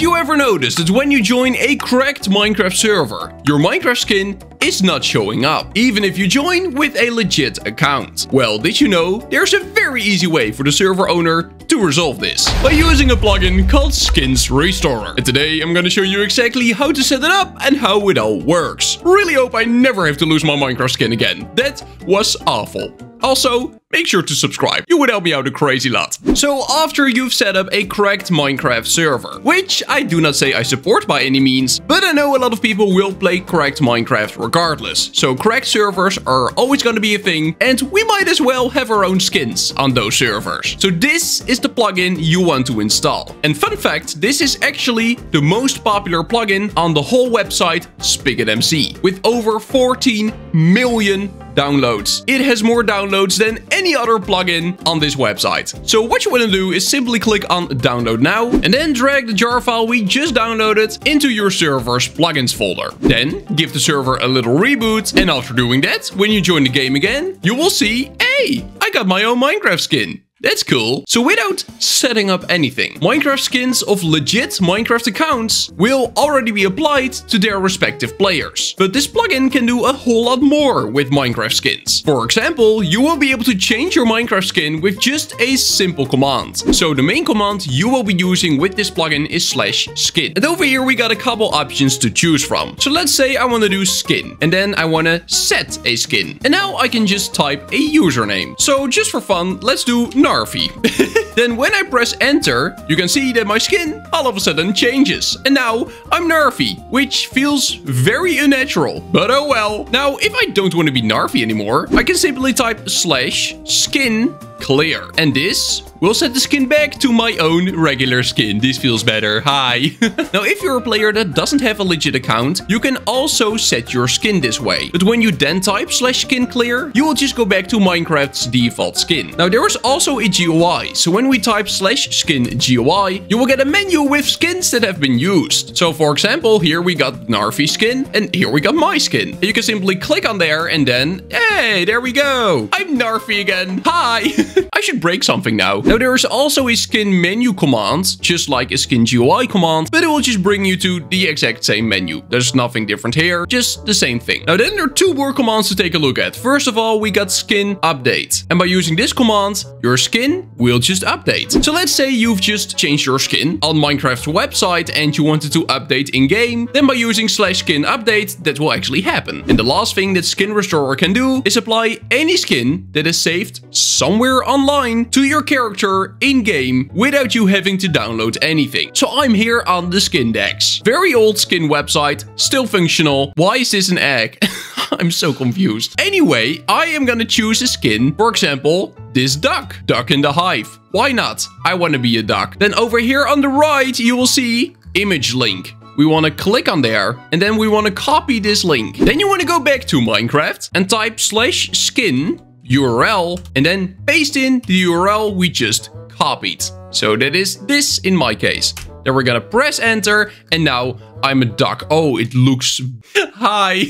If you ever noticed that when you join a cracked Minecraft server, your Minecraft skin is not showing up, even if you join with a legit account. Well, did you know there's a very easy way for the server owner to resolve this by using a plugin called Skins Restorer. And today I'm going to show you exactly how to set it up and how it all works. Really hope I never have to lose my Minecraft skin again. That was awful. Also, make sure to subscribe. You would help me out a crazy lot. So after you've set up a cracked Minecraft server, which I do not say I support by any means, but I know a lot of people will play cracked Minecraft regardless. So cracked servers are always going to be a thing, and we might as well have our own skins on those servers. So this is the plugin you want to install. And fun fact, this is actually the most popular plugin on the whole website SpigotMC, with over 14 million downloads. It has more downloads than any other plugin on this website. So what you want to do is simply click on download now and then drag the jar file we just downloaded into your server's plugins folder. Then give the server a little reboot, and after doing that, when you join the game again, you will see, hey, I got my own Minecraft skin. That's cool. So without setting up anything, Minecraft skins of legit Minecraft accounts will already be applied to their respective players. But this plugin can do a whole lot more with Minecraft skins. For example, you will be able to change your Minecraft skin with just a simple command. So the main command you will be using with this plugin is /skin. And over here we got a couple options to choose from. So let's say I want to do skin, and then I want to set a skin. And now I can just type a username. So just for fun, let's do Narvi. Then when I press enter, you can see that my skin all of a sudden changes. And now I'm Narvi, which feels very unnatural, but oh well. Now, if I don't want to be Narvi anymore, I can simply type /skin clear. And this will set the skin back to my own regular skin. This feels better. Hi. Now, if you're a player that doesn't have a legit account, you can also set your skin this way. But when you then type /skin clear, you will just go back to Minecraft's default skin. Now, there is also a GUI. So when we type /skin GUI, you will get a menu with skins that have been used. So for example, here we got Narvi's skin and here we got my skin. And you can simply click on there and then, hey, there we go. I'm Narvi again. Hi. I should break something now. Now, there is also a skin menu command, just like a skin GUI command, but it will just bring you to the exact same menu. There's nothing different here, just the same thing. Now, then there are two more commands to take a look at. First of all, we got skin update. And by using this command, your skin will just update. So let's say you've just changed your skin on Minecraft's website and you wanted to update in game. Then by using /skin update, that will actually happen. And the last thing that Skin Restorer can do is apply any skin that is saved somewhere online to your character in game without you having to download anything. So I'm here on the Skindex. Very old skin website, still functional. Why is this an egg? I'm so confused. Anyway, I am gonna choose a skin. For example, this duck. Duck in the hive. Why not? I wanna be a duck. Then over here on the right, you will see image link. We want to click on there and then we want to copy this link. Then you want to go back to Minecraft and type /skin URL and then paste in the URL we just copied. So that is this in my case. Then we're gonna press enter and now I'm a duck. Oh, it looks... Hi,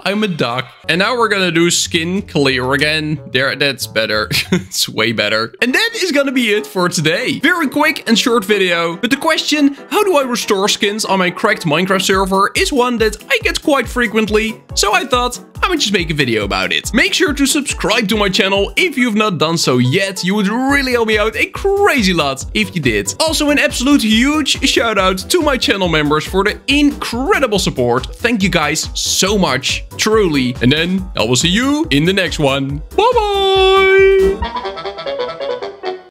I'm a duck. And now we're gonna do skin clear again. There, that's better. It's way better. And that is gonna be it for today. Very quick and short video. But the question, how do I restore skins on my cracked Minecraft server, is one that I get quite frequently. So I thought I would just make a video about it. Make sure to subscribe to my channel if you've not done so yet. You would really help me out a crazy lot if you did. Also, an absolute huge shout out to my channel members for the incredible support. Thank you guys so much, truly. And then I will see you in the next one. Bye bye.